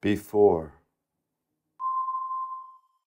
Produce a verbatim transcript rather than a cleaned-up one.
before